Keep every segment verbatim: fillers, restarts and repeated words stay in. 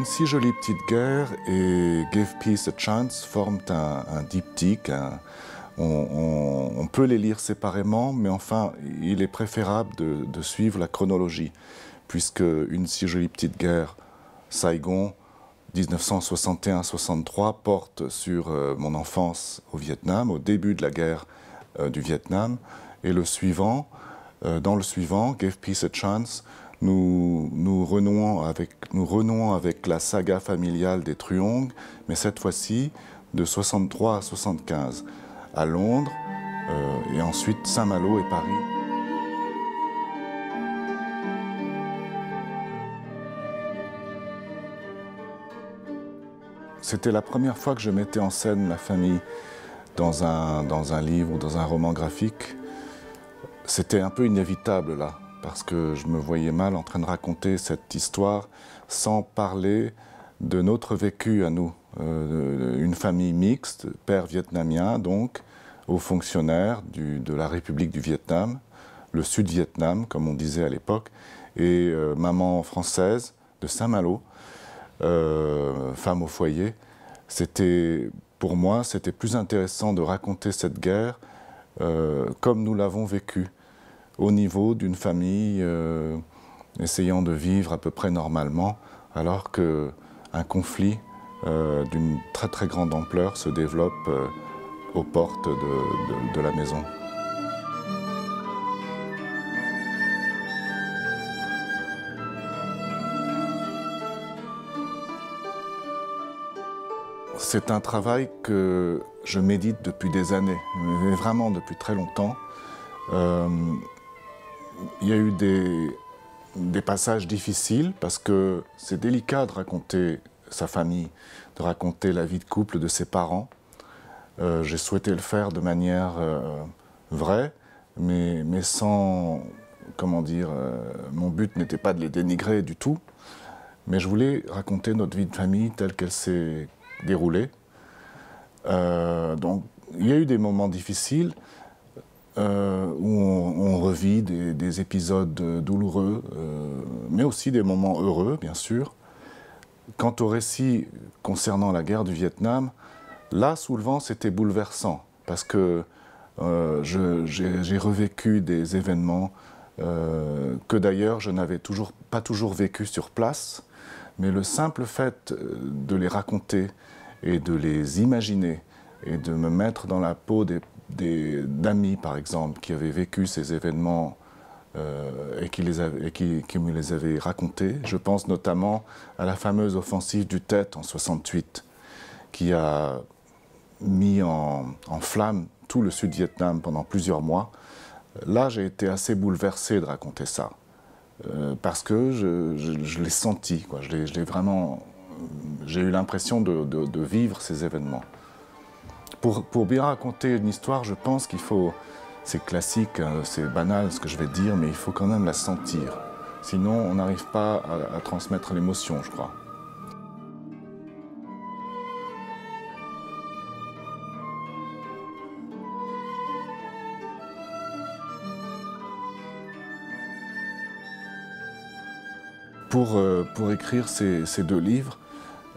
Une si jolie petite guerre et Give Peace a Chance forment un, un diptyque. Un, on, on, on peut les lire séparément, mais enfin, il est préférable de, de suivre la chronologie, puisque Une si jolie petite guerre, Saïgon, mille neuf cent soixante et un soixante-trois, porte sur euh, mon enfance au Vietnam, au début de la guerre euh, du Vietnam, et le suivant, euh, dans le suivant, Give Peace a Chance, Nous, nous, renouons avec, nous renouons avec la saga familiale des Truong, mais cette fois-ci de soixante-trois à soixante-quinze, à Londres, euh, et ensuite Saint Malo et Paris. C'était la première fois que je mettais en scène la famille dans un, dans un livre ou dans un roman graphique. C'était un peu inévitable là, parce que je me voyais mal en train de raconter cette histoire sans parler de notre vécu à nous. Euh, une famille mixte, père vietnamien donc, haut fonctionnaire du, de la République du Vietnam, le Sud-Vietnam comme on disait à l'époque, et euh, maman française de Saint-Malo, euh, femme au foyer. C'était, pour moi, c'était plus intéressant de raconter cette guerre euh, comme nous l'avons vécue, au niveau d'une famille euh, essayant de vivre à peu près normalement, alors qu'un conflit euh, d'une très très grande ampleur se développe euh, aux portes de, de, de la maison. C'est un travail que je médite depuis des années, mais vraiment depuis très longtemps. Euh, Il y a eu des, des passages difficiles parce que c'est délicat de raconter sa famille, de raconter la vie de couple de ses parents. Euh, j'ai souhaité le faire de manière euh, vraie, mais, mais sans, comment dire, euh, mon but n'était pas de les dénigrer du tout, mais je voulais raconter notre vie de famille telle qu'elle s'est déroulée. Euh, donc il y a eu des moments difficiles, Euh, où on, on revit des, des épisodes douloureux, euh, mais aussi des moments heureux, bien sûr. Quant au récit concernant la guerre du Vietnam, là, sous le vent, c'était bouleversant, parce que euh, j'ai revécu des événements euh, que d'ailleurs je n'avais toujours, pas toujours vécu sur place, mais le simple fait de les raconter et de les imaginer et de me mettre dans la peau des d'amis, par exemple, qui avaient vécu ces événements euh, et, qui les avaient, et qui, qui me les avaient racontés. Je pense notamment à la fameuse offensive du Têt en soixante-huit, qui a mis en, en flamme tout le Sud-Vietnam pendant plusieurs mois. Là, j'ai été assez bouleversé de raconter ça, euh, parce que je, je, je l'ai senti, quoi. Je l'ai, je l'ai vraiment, j'ai eu l'impression de, de, de vivre ces événements. Pour, pour bien raconter une histoire, je pense qu'il faut, c'est classique, c'est banal ce que je vais dire, mais il faut quand même la sentir. Sinon, on n'arrive pas à, à transmettre l'émotion, je crois. Pour, euh, pour écrire ces, ces deux livres,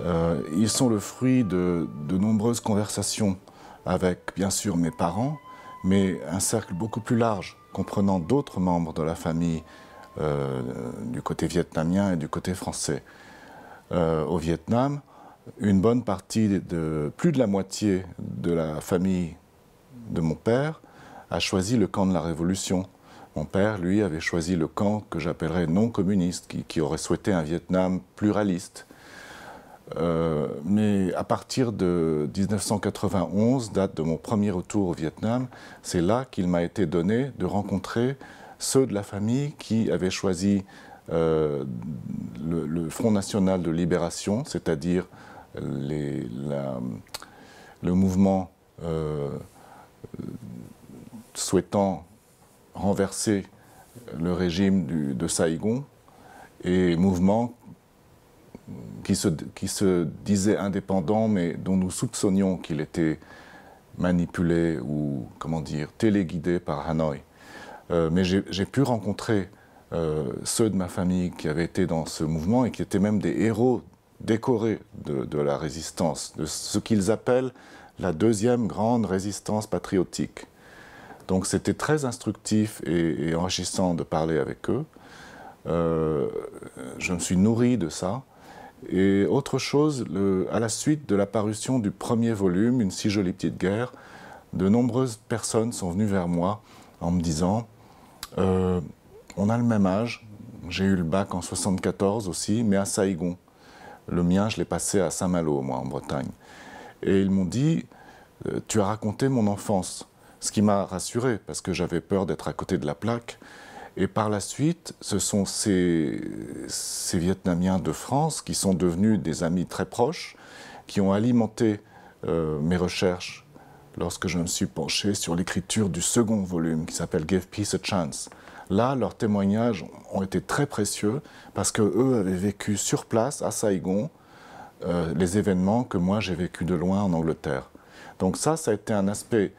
euh, ils sont le fruit de, de nombreuses conversations avec, bien sûr, mes parents, mais un cercle beaucoup plus large, comprenant d'autres membres de la famille euh, du côté vietnamien et du côté français. Euh, au Vietnam, une bonne partie, de, plus de la moitié de la famille de mon père a choisi le camp de la Révolution. Mon père, lui, avait choisi le camp que j'appellerais non communiste, qui, qui aurait souhaité un Vietnam pluraliste. Euh, mais à partir de mille neuf cent quatre-vingt-onze, date de mon premier retour au Vietnam, c'est là qu'il m'a été donné de rencontrer ceux de la famille qui avaient choisi euh, le, le Front National de Libération, c'est-à-dire le mouvement euh, souhaitant renverser le régime du, de Saïgon, et mouvement Qui se, qui se disait indépendant, mais dont nous soupçonnions qu'il était manipulé ou, comment dire, téléguidé par Hanoï. Euh, mais j'ai pu rencontrer euh, ceux de ma famille qui avaient été dans ce mouvement et qui étaient même des héros décorés de, de la résistance, de ce qu'ils appellent la deuxième grande résistance patriotique. Donc c'était très instructif et, et enrichissant de parler avec eux. Euh, je me suis nourri de ça. Et autre chose, le, à la suite de la parution du premier volume, Une si jolie petite guerre, de nombreuses personnes sont venues vers moi en me disant euh, « On a le même âge, j'ai eu le bac en soixante-quatorze aussi, mais à Saïgon. Le mien, je l'ai passé à Saint Malo, moi, en Bretagne. » Et ils m'ont dit « Tu as raconté mon enfance ». Ce qui m'a rassuré, parce que j'avais peur d'être à côté de la plaque. Et par la suite, ce sont ces, ces Vietnamiens de France qui sont devenus des amis très proches, qui ont alimenté euh, mes recherches lorsque je me suis penché sur l'écriture du second volume, qui s'appelle « Give Peace a Chance ». Là, leurs témoignages ont été très précieux, parce qu'eux avaient vécu sur place, à Saïgon, euh, les événements que moi j'ai vécu de loin en Angleterre. Donc ça, ça a été un aspect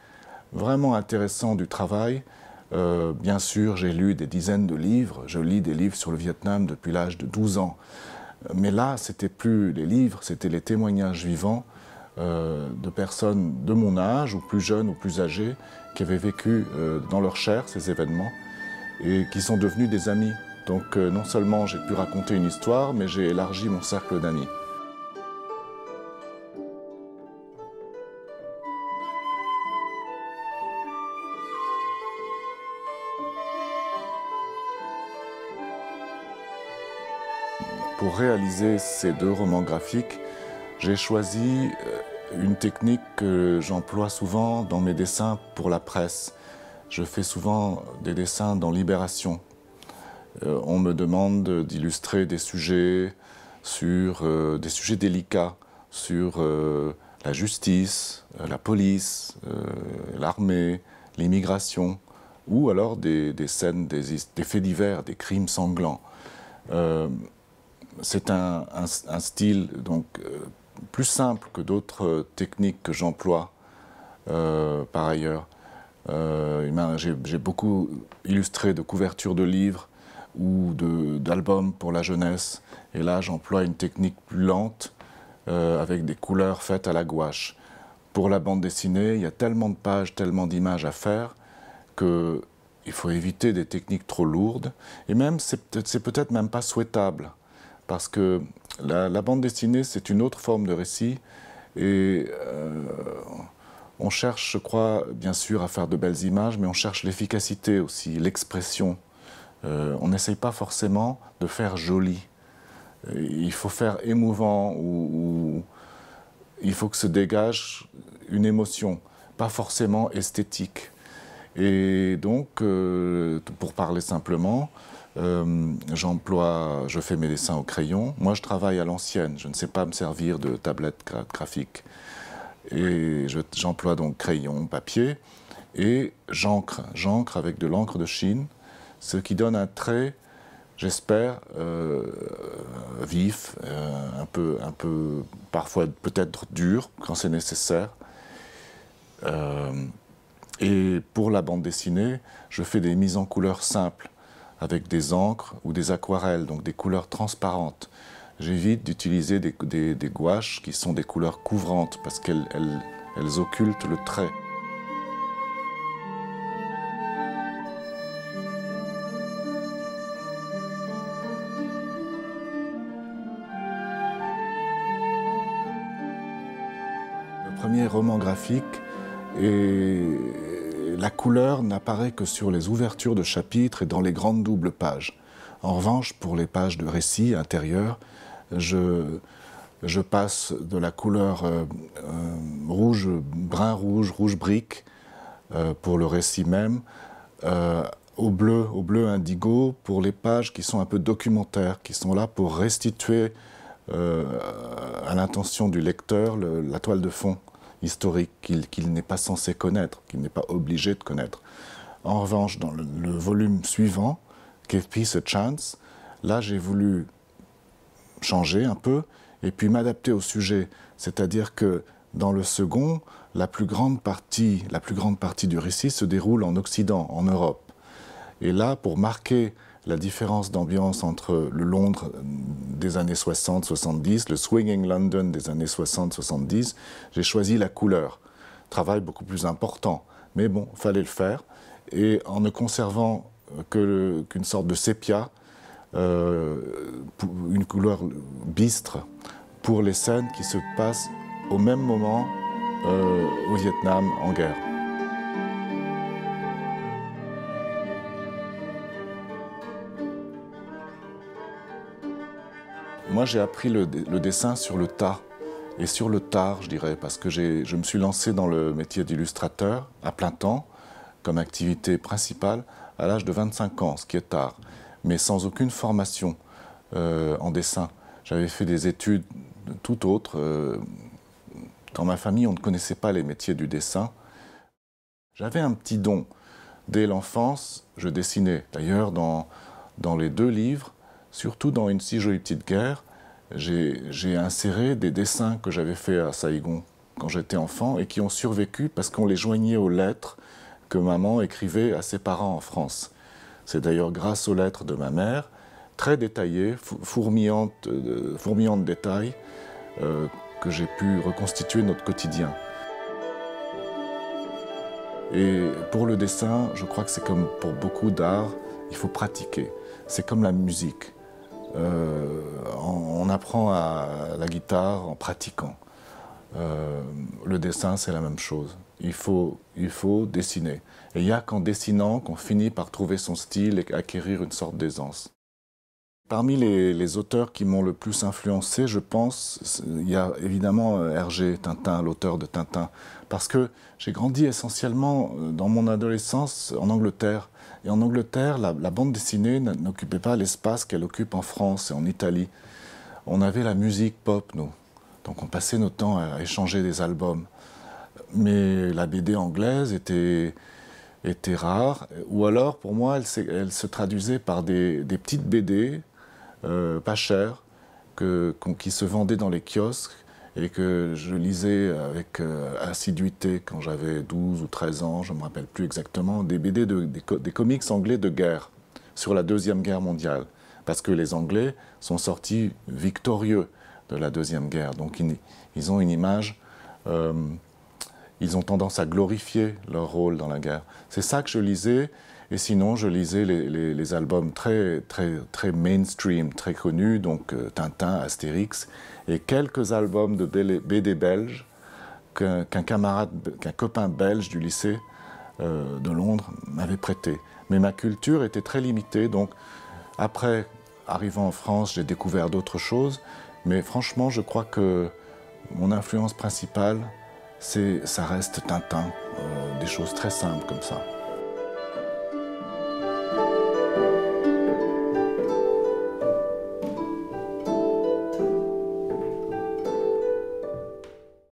vraiment intéressant du travail. Euh, bien sûr, j'ai lu des dizaines de livres. Je lis des livres sur le Vietnam depuis l'âge de douze ans. Mais là, c'était plus les livres, c'était les témoignages vivants euh, de personnes de mon âge, ou plus jeunes, ou plus âgées, qui avaient vécu euh, dans leur chair ces événements et qui sont devenus des amis. Donc euh, non seulement j'ai pu raconter une histoire, mais j'ai élargi mon cercle d'amis. Pour réaliser ces deux romans graphiques, j'ai choisi une technique que j'emploie souvent dans mes dessins pour la presse. Je fais souvent des dessins dans Libération. Euh, on me demande d'illustrer des sujets sur euh, des sujets délicats, sur euh, la justice, euh, la police, euh, l'armée, l'immigration, ou alors des, des scènes, des, des faits divers, des crimes sanglants. Euh, C'est un, un, un style donc, euh, plus simple que d'autres euh, techniques que j'emploie euh, par ailleurs. Euh, j'ai beaucoup illustré de couvertures de livres ou d'albums pour la jeunesse. Et là, j'emploie une technique plus lente euh, avec des couleurs faites à la gouache. Pour la bande dessinée, il y a tellement de pages, tellement d'images à faire que il faut éviter des techniques trop lourdes. Et même, c'est peut-être même pas souhaitable. Parce que la, la bande dessinée, c'est une autre forme de récit. Et euh, on cherche, je crois, bien sûr, à faire de belles images, mais on cherche l'efficacité aussi, l'expression. Euh, on n'essaye pas forcément de faire joli. Il faut faire émouvant, ou, ou il faut que se dégage une émotion, pas forcément esthétique. Et donc, euh, pour parler simplement, Euh, j'emploie, je fais mes dessins au crayon. Moi, je travaille à l'ancienne. Je ne sais pas me servir de tablette gra graphique. Et j'emploie je, donc crayon, papier. Et j'encre. J'encre avec de l'encre de Chine, ce qui donne un trait, j'espère, euh, vif, euh, un peu, un peu, parfois peut-être dur quand c'est nécessaire. Euh, et pour la bande dessinée, je fais des mises en couleur simples, avec des encres ou des aquarelles, donc des couleurs transparentes. J'évite d'utiliser des, des, des gouaches qui sont des couleurs couvrantes parce qu'elles elles, elles occultent le trait. Le premier roman graphique est... La couleur n'apparaît que sur les ouvertures de chapitres et dans les grandes doubles pages. En revanche, pour les pages de récit intérieur, je, je passe de la couleur euh, euh, rouge, brun-rouge, rouge-brique, euh, pour le récit même, euh, au bleu, au bleu indigo, pour les pages qui sont un peu documentaires, qui sont là pour restituer euh, à l'intention du lecteur le, la toile de fond historique qu'il qu'il n'est pas censé connaître, qu'il n'est pas obligé de connaître. En revanche, dans le, le volume suivant, Give Peace a Chance, là j'ai voulu changer un peu et puis m'adapter au sujet. C'est-à-dire que dans le second, la plus grande partie, la plus grande partie du récit se déroule en Occident, en Europe. Et là, pour marquer la différence d'ambiance entre le Londres des années soixante soixante-dix, le Swinging London des années soixante soixante-dix, j'ai choisi la couleur. Travail beaucoup plus important, mais bon, fallait le faire. Et en ne conservant qu'une sorte de sépia, euh, une couleur bistre, pour les scènes qui se passent au même moment euh, au Vietnam en guerre. Moi, j'ai appris le, le dessin sur le tas, et sur le tard, je dirais, parce que je me suis lancé dans le métier d'illustrateur à plein temps, comme activité principale, à l'âge de vingt-cinq ans, ce qui est tard, mais sans aucune formation euh, en dessin. J'avais fait des études tout autres. Euh, dans ma famille, on ne connaissait pas les métiers du dessin. J'avais un petit don. Dès l'enfance, je dessinais. D'ailleurs, dans, dans les deux livres, surtout dans Une si jolie petite guerre, j'ai inséré des dessins que j'avais faits à Saïgon quand j'étais enfant et qui ont survécu parce qu'on les joignait aux lettres que maman écrivait à ses parents en France. C'est d'ailleurs grâce aux lettres de ma mère, très détaillées, fourmillantes, euh, fourmillantes de détails, euh, que j'ai pu reconstituer notre quotidien. Et pour le dessin, je crois que c'est comme pour beaucoup d'arts, il faut pratiquer. C'est comme la musique. Euh, on, on apprend à la guitare en pratiquant. Euh, le dessin, c'est la même chose. Il faut, il faut dessiner. Et il n'y a qu'en dessinant qu'on finit par trouver son style et acquérir une sorte d'aisance. Parmi les, les auteurs qui m'ont le plus influencé, je pense, il y a évidemment Hergé, Tintin, l'auteur de Tintin, parce que j'ai grandi essentiellement dans mon adolescence en Angleterre. Et en Angleterre, la, la bande dessinée n'occupait pas l'espace qu'elle occupe en France et en Italie. On avait la musique pop, nous. Donc on passait notre temps à échanger des albums. Mais la B D anglaise était, était rare. Ou alors, pour moi, elle, elle se traduisait par des, des petites B D, euh, pas chères, que, qui se vendaient dans les kiosques et que je lisais avec euh, assiduité quand j'avais douze ou treize ans, je ne me rappelle plus exactement, des B D, de, des, co des comics anglais de guerre sur la Deuxième Guerre mondiale, parce que les Anglais sont sortis victorieux de la Deuxième Guerre, donc ils, ils ont une image, euh, ils ont tendance à glorifier leur rôle dans la guerre. C'est ça que je lisais, et sinon je lisais les, les, les albums très, très, très mainstream, très connus, donc euh, Tintin, Astérix, et quelques albums de B D belges qu'un camarade, qu'un copain belge du lycée euh, de Londres m'avait prêté. Mais ma culture était très limitée, donc après, arrivant en France, j'ai découvert d'autres choses, mais franchement, je crois que mon influence principale, c'est, ça reste Tintin, euh, des choses très simples comme ça.